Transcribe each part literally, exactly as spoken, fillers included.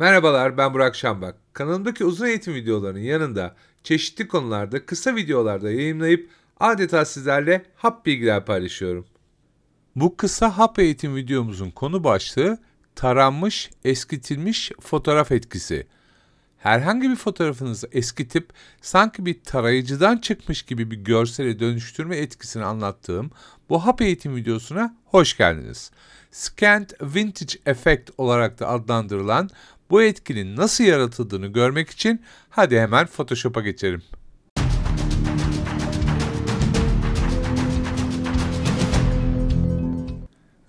Merhabalar, ben Burak Şenbak. Kanalımdaki uzun eğitim videolarının yanında çeşitli konularda kısa videolarda yayımlayıp adeta sizlerle hap bilgiler paylaşıyorum. Bu kısa hap eğitim videomuzun konu başlığı taranmış, eskitilmiş fotoğraf etkisi. Herhangi bir fotoğrafınızı eskitip sanki bir tarayıcıdan çıkmış gibi bir görsele dönüştürme etkisini anlattığım bu hap eğitim videosuna hoş geldiniz. Scanned Vintage Effect olarak da adlandırılan bu etkinin nasıl yaratıldığını görmek için hadi hemen Photoshop'a geçelim.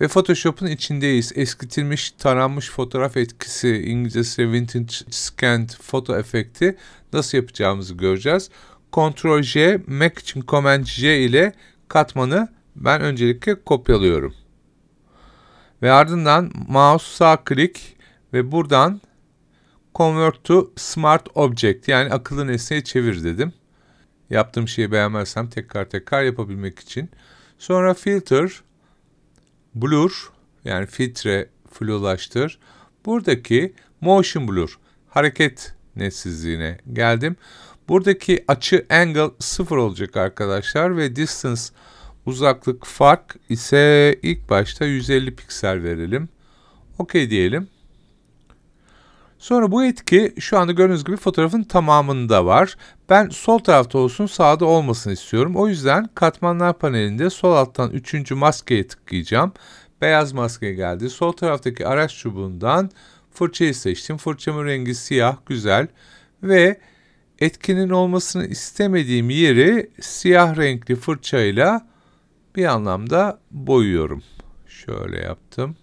Ve Photoshop'un içindeyiz. Eskitilmiş, taranmış fotoğraf etkisi, İngilizcesi Vintage Scanned Photo Efekti nasıl yapacağımızı göreceğiz. Ctrl-J, Mac için Command-J ile katmanı ben öncelikle kopyalıyorum. Ve ardından mouse sağ klik ve buradan Convert to Smart Object, yani akıllı nesneye çevir dedim. Yaptığım şeyi beğenmezsem tekrar tekrar yapabilmek için. Sonra Filter, Blur, yani filtre, flulaştır. Buradaki Motion Blur, hareket netsizliğine geldim. Buradaki açı Angle sıfır olacak arkadaşlar ve Distance, uzaklık fark ise ilk başta yüz elli piksel verelim. OK diyelim. Sonra bu etki şu anda gördüğünüz gibi fotoğrafın tamamında var. Ben sol tarafta olsun, sağda olmasını istiyorum. O yüzden katmanlar panelinde sol alttan üçüncü maskeye tıklayacağım. Beyaz maske geldi. Sol taraftaki araç çubuğundan fırçayı seçtim. Fırçamın rengi siyah, güzel. Ve etkinin olmasını istemediğim yeri siyah renkli fırçayla bir anlamda boyuyorum. Şöyle yaptım.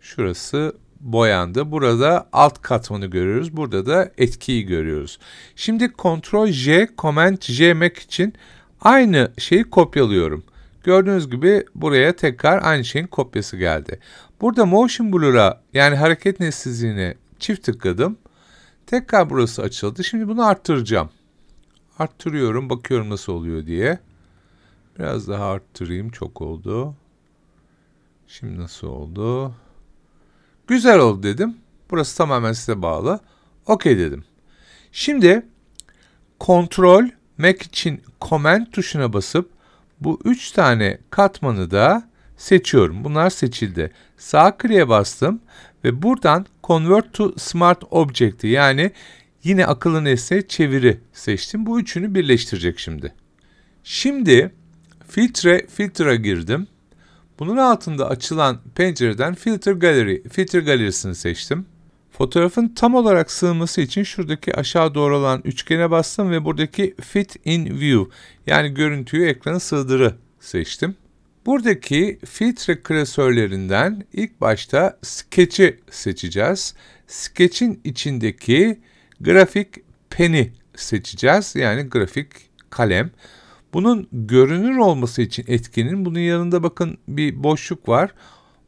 Şurası boyandı. Burada alt katmanı görüyoruz. Burada da etkiyi görüyoruz. Şimdi Ctrl-J, Command-J Mac için aynı şeyi kopyalıyorum. Gördüğünüz gibi buraya tekrar aynı şeyin kopyası geldi. Burada Motion Blur'a, yani hareket netsizliğine çift tıkladım. Tekrar burası açıldı. Şimdi bunu arttıracağım. Arttırıyorum. Bakıyorum nasıl oluyor diye. Biraz daha arttırayım. Çok oldu. Şimdi nasıl oldu? Güzel oldu dedim. Burası tamamen size bağlı. OK dedim. Şimdi Ctrl Mac için Command tuşuna basıp bu üç tane katmanı da seçiyorum. Bunlar seçildi. Sağ kliğe bastım ve buradan Convert to Smart Object'i, yani yine akıllı nesne çeviri seçtim. Bu üçünü birleştirecek şimdi. Şimdi filtre filtre'a girdim. Bunun altında açılan pencereden Filter Gallery, Filter Gallery'sini seçtim. Fotoğrafın tam olarak sığması için şuradaki aşağı doğru olan üçgene bastım ve buradaki Fit in View, yani görüntüyü ekrana sığdırı seçtim. Buradaki filtre klasörlerinden ilk başta Sketch'i seçeceğiz. Sketch'in içindeki grafik pen'i seçeceğiz, yani grafik kalem. Bunun görünür olması için etkinin, bunun yanında bakın bir boşluk var.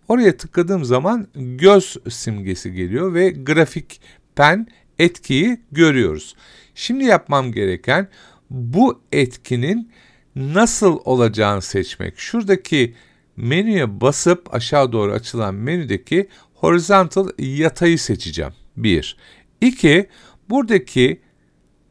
Oraya tıkladığım zaman göz simgesi geliyor ve grafik pen etkiyi görüyoruz. Şimdi yapmam gereken bu etkinin nasıl olacağını seçmek. Şuradaki menüye basıp aşağı doğru açılan menüdeki horizontal yatayı seçeceğim. bir. iki. Buradaki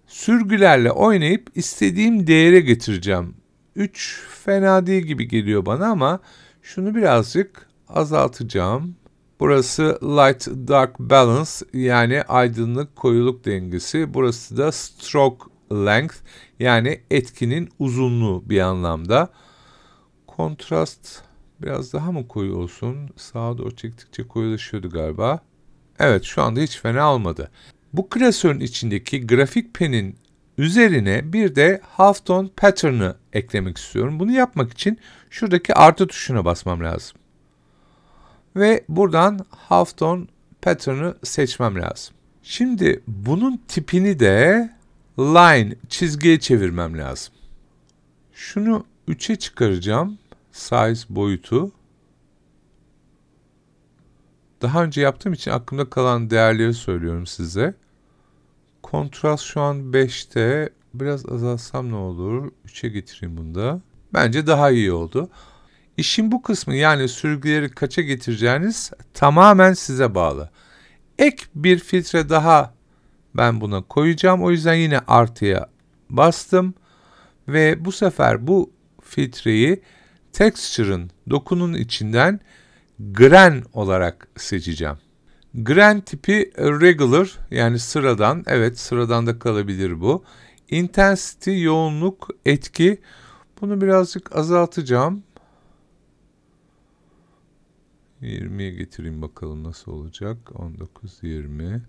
sürgülerle oynayıp istediğim değere getireceğim. üç fena değil gibi geliyor bana ama şunu birazcık azaltacağım. Burası Light Dark Balance, yani aydınlık koyuluk dengesi. Burası da Stroke Length, yani etkinin uzunluğu bir anlamda. Kontrast biraz daha mı koyu olsun? Sağa doğru çektikçe koyulaşıyordu galiba. Evet, şu anda hiç fena olmadı. Bu klasörün içindeki grafik penin üzerine bir de halftone pattern'ı eklemek istiyorum. Bunu yapmak için şuradaki artı tuşuna basmam lazım. Ve buradan halftone pattern'ı seçmem lazım. Şimdi bunun tipini de line, çizgiye çevirmem lazım. Şunu üçe çıkaracağım. Size boyutu. Daha önce yaptığım için aklımda kalan değerleri söylüyorum size. Kontrast şu an beşte. Biraz azalsam ne olur? üçe getireyim bunu da. Bence daha iyi oldu. İşin bu kısmı, yani sürgüleri kaça getireceğiniz tamamen size bağlı. ek bir filtre daha ben buna koyacağım. O yüzden yine artıya bastım ve bu sefer bu filtreyi texture'ın, dokunun içinden grain olarak seçeceğim. Grain tipi regular, yani sıradan, evet sıradan da kalabilir bu. Intensity, yoğunluk, etki. Bunu birazcık azaltacağım. yirmiye getireyim bakalım nasıl olacak. on dokuz, yirmi.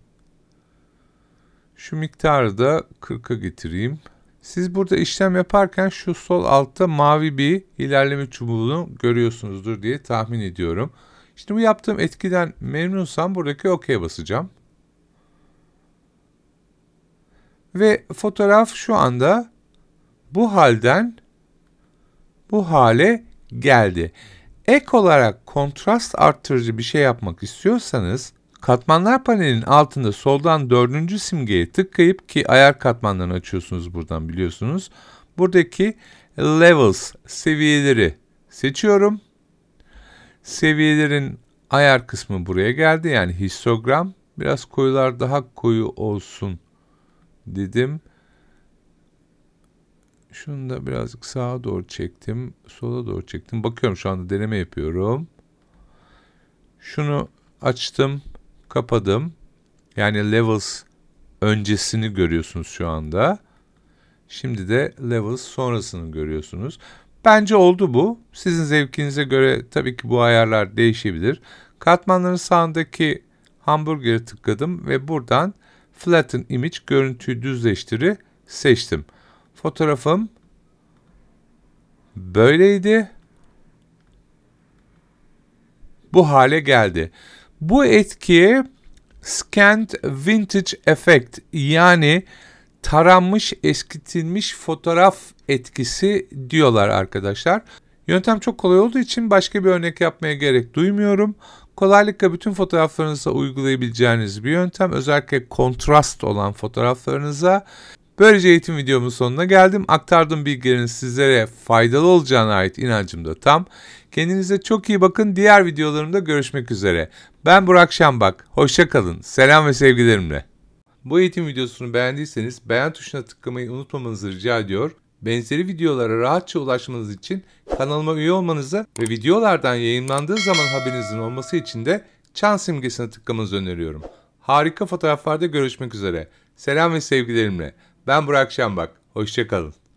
Şu miktarı da kırka getireyim. Siz burada işlem yaparken şu sol altta mavi bir ilerleme çubuğunu görüyorsunuzdur diye tahmin ediyorum. Şimdi bu yaptığım etkiden memnunsam buradaki okey basacağım. Ve fotoğraf şu anda bu halden bu hale geldi. Ek olarak kontrast arttırıcı bir şey yapmak istiyorsanız katmanlar panelinin altında soldan dördüncü simgeye tıklayıp, ki ayar katmanlarını açıyorsunuz buradan biliyorsunuz. Buradaki levels, seviyeleri seçiyorum. Seviyelerin ayar kısmı buraya geldi. Yani histogram. Biraz koyular daha koyu olsun dedim. Şunu da birazcık sağa doğru çektim. Sola doğru çektim. Bakıyorum şu anda, deneme yapıyorum. Şunu açtım. Kapadım. Yani levels öncesini görüyorsunuz şu anda. Şimdi de levels sonrasını görüyorsunuz. Bence oldu bu. Sizin zevkinize göre tabii ki bu ayarlar değişebilir. Katmanların sağındaki hamburger'e tıkladım ve buradan Flatten Image, görüntüyü düzleştiri seçtim. Fotoğrafım böyleydi. Bu hale geldi. Bu etkiye Scanned Vintage Effect, yani taranmış, eskitilmiş fotoğraf etkisi diyorlar arkadaşlar. Yöntem çok kolay olduğu için başka bir örnek yapmaya gerek duymuyorum. Kolaylıkla bütün fotoğraflarınıza uygulayabileceğiniz bir yöntem. Özellikle kontrast olan fotoğraflarınıza. Böylece eğitim videomun sonuna geldim. Aktardığım bilgilerin sizlere faydalı olacağına ait inancım da tam. Kendinize çok iyi bakın. Diğer videolarımda görüşmek üzere. Ben Burak Şenbak. Hoşça kalın. Selam ve sevgilerimle. Bu eğitim videosunu beğendiyseniz beğen tuşuna tıklamayı unutmamanızı rica ediyor. Benzeri videolara rahatça ulaşmanız için kanalıma üye olmanızı ve videolardan yayınlandığı zaman haberinizin olması için de çan simgesine tıklamanızı öneriyorum. Harika fotoğraflarda görüşmek üzere. Selam ve sevgilerimle. Ben Burak Şenbak. Hoşça kalın.